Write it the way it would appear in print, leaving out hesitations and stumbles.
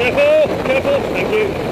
Careful, careful, thank you.